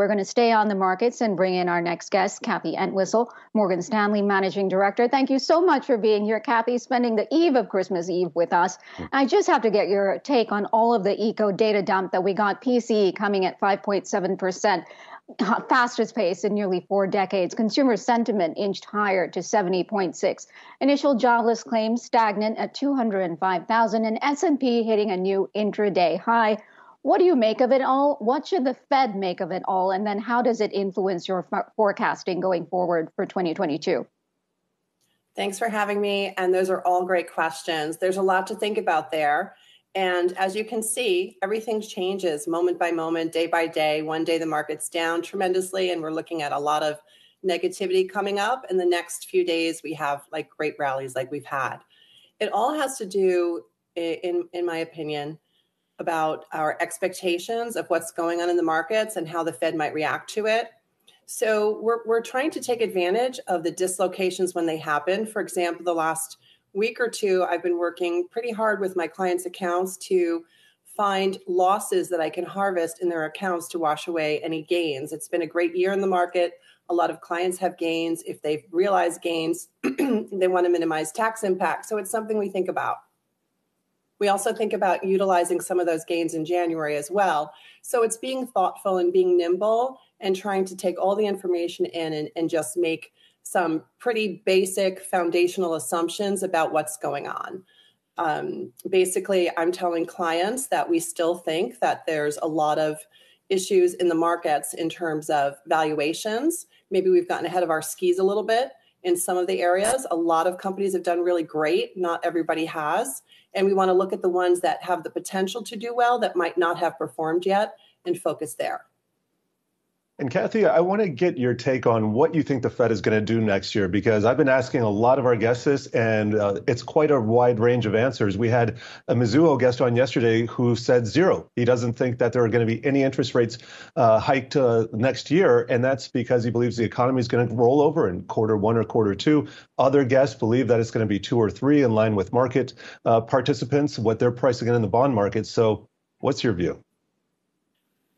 We're going to stay on the markets and bring in our next guest, Kathy Entwistle, Morgan Stanley Managing Director. Thank you so much for being here, Kathy, spending the eve of Christmas Eve with us. I just have to get your take on all of the eco data dump that we got. PCE coming at 5.7%. Fastest pace in nearly 4 decades. Consumer sentiment inched higher to 70.6. Initial jobless claims stagnant at 205,000, and S&P hitting a new intraday high. What do you make of it all? What should the Fed make of it all? And then how does it influence your forecasting going forward for 2022? Thanks for having me. And those are all great questions. There's a lot to think about there. And as you can see, everything changes moment by moment, day by day. One day the market's down tremendously, and we're looking at a lot of negativity coming up. And the next few days, we have like great rallies like we've had. It all has to do, in my opinion, about our expectations of what's going on in the markets and how the Fed might react to it. So we're trying to take advantage of the dislocations when they happen. For example, the last week or two, I've been working pretty hard with my clients' accounts to find losses that I can harvest in their accounts to wash away any gains. It's been a great year in the market. A lot of clients have gains. If they've realized gains, they want to minimize tax impact. So it's something we think about. We also think about utilizing some of those gains in January as well. So it's being thoughtful and being nimble and trying to take all the information in and just make some pretty basic foundational assumptions about what's going on. Basically, I'm telling clients that we still think that there's a lot of issues in the markets in terms of valuations. Maybe we've gotten ahead of our skis a little bit in some of the areas. A lot of companies have done really great. Not everybody has. And we want to look at the ones that have the potential to do well that might not have performed yet and focus there. And Kathy, I want to get your take on what you think the Fed is going to do next year, because I've been asking a lot of our guests this, and it's quite a wide range of answers. We had a Mizuho guest on yesterday who said zero. He doesn't think that there are going to be any interest rates hiked next year, and that's because he believes the economy is going to roll over in quarter one or quarter two. Other guests believe that it's going to be 2 or 3 in line with market participants, what they're pricing in the bond market. So what's your view?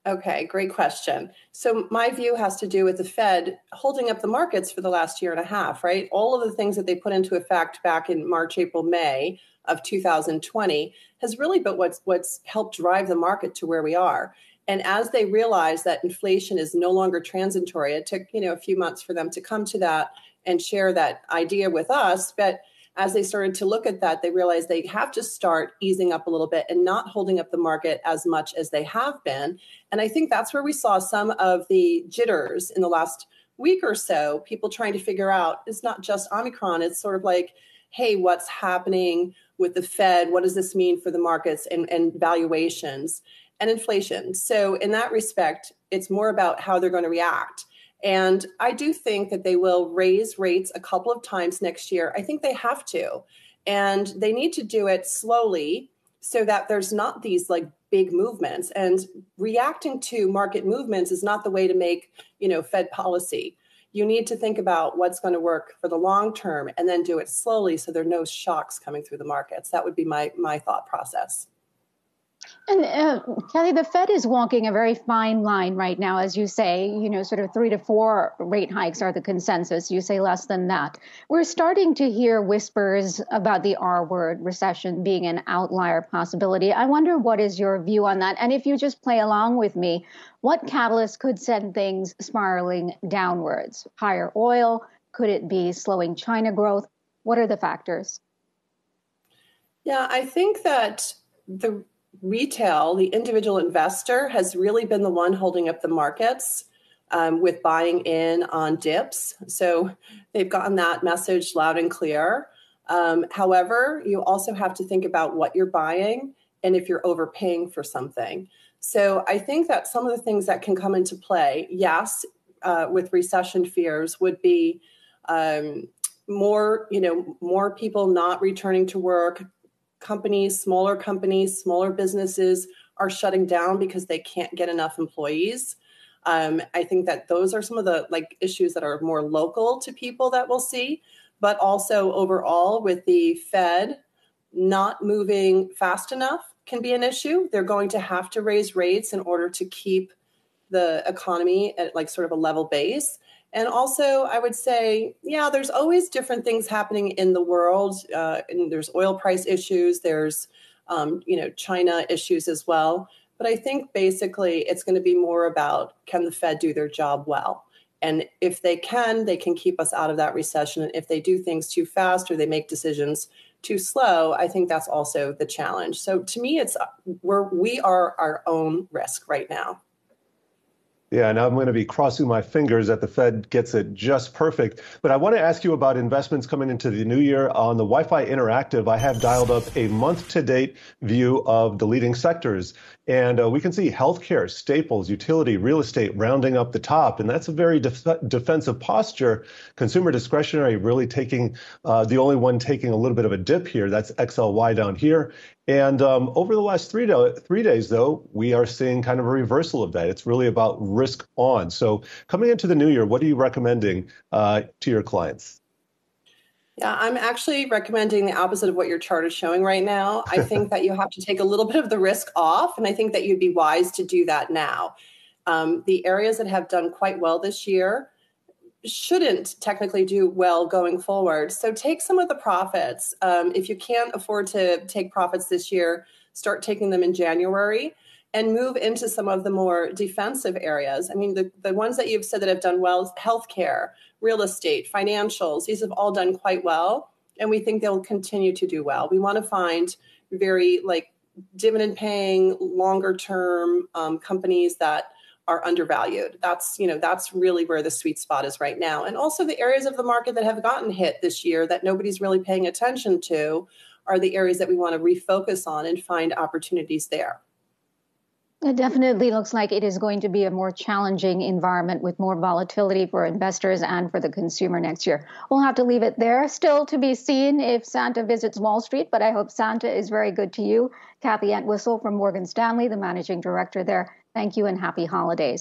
Okay, great question. So my view has to do with the Fed holding up the markets for the last 1.5 years, right? All of the things that they put into effect back in March, April, May of 2020 has really been what's helped drive the market to where we are. And as they realize that inflation is no longer transitory, it took, a few months for them to come to that and share that idea with us. But as they started to look at that, they realized they have to start easing up a little bit and not holding up the market as much as they have been. And I think that's where we saw some of the jitters in the last week or so, people trying to figure out it's not just Omicron. It's sort of like, hey, what's happening with the Fed? What does this mean for the markets and valuations and inflation? So in that respect, it's more about how they're going to react. And I do think that they will raise rates a couple of times next year. I think they have to, and they need to do it slowly so that there's not these like big movements, and reacting to market movements is not the way to make, Fed policy. You need to think about what's going to work for the long term and then do it slowly so there are no shocks coming through the markets. That would be my thought process. And Kelly, the Fed is walking a very fine line right now, as you say, sort of 3 to 4 rate hikes are the consensus. You say less than that. We're starting to hear whispers about the R word, recession, being an outlier possibility. I wonder what is your view on that? And if you just play along with me, what catalyst could send things spiraling downwards? Higher oil? Could it be slowing China growth? What are the factors? Yeah, I think that the retail, the individual investor, has really been the one holding up the markets with buying in on dips. So they've gotten that message loud and clear. However, you also have to think about what you're buying and if you're overpaying for something. So I think that some of the things that can come into play, yes, with recession fears would be more people not returning to work. Companies, smaller businesses are shutting down because they can't get enough employees. I think that those are some of the issues that are more local to people that we'll see, but also overall with the Fed not moving fast enough can be an issue. They're going to have to raise rates in order to keep the economy at like sort of a level base. And also, I would say, yeah, there's always different things happening in the world. And there's oil price issues. There's, China issues as well. But I think basically it's going to be more about, can the Fed do their job well? And if they can keep us out of that recession. And if they do things too fast or they make decisions too slow, I think that's also the challenge. So to me, it's we are our own risk right now. Yeah, and I'm going to be crossing my fingers that the Fed gets it just perfect. But I want to ask you about investments coming into the new year. On the Wi-Fi Interactive, I have dialed up a month-to-date view of the leading sectors. And we can see healthcare, staples, utility, real estate rounding up the top. And that's a very defensive posture. Consumer discretionary really taking the only one taking a little bit of a dip here. That's XLY down here. And over the last three days, though, we are seeing kind of a reversal of that. It's really about risk on. So coming into the new year, what are you recommending to your clients? Yeah, I'm actually recommending the opposite of what your chart is showing right now. I think that you have to take a little bit of the risk off, and I think that you'd be wise to do that now. The areas that have done quite well this year shouldn't technically do well going forward. So take some of the profits. If you can't afford to take profits this year, start taking them in January and move into some of the more defensive areas. I mean, the ones that you've said that have done well, healthcare, real estate, financials, these have all done quite well. And we think they'll continue to do well. We want to find very dividend paying, longer term companies that are undervalued. That's really where the sweet spot is right now. And also the areas of the market that have gotten hit this year that nobody's really paying attention to are the areas that we want to refocus on and find opportunities there. It definitely looks like it is going to be a more challenging environment with more volatility for investors and for the consumer next year. We'll have to leave it there. Still to be seen if Santa visits Wall Street, but I hope Santa is very good to you. Kathy Entwistle from Morgan Stanley, the managing director there. Thank you and happy holidays.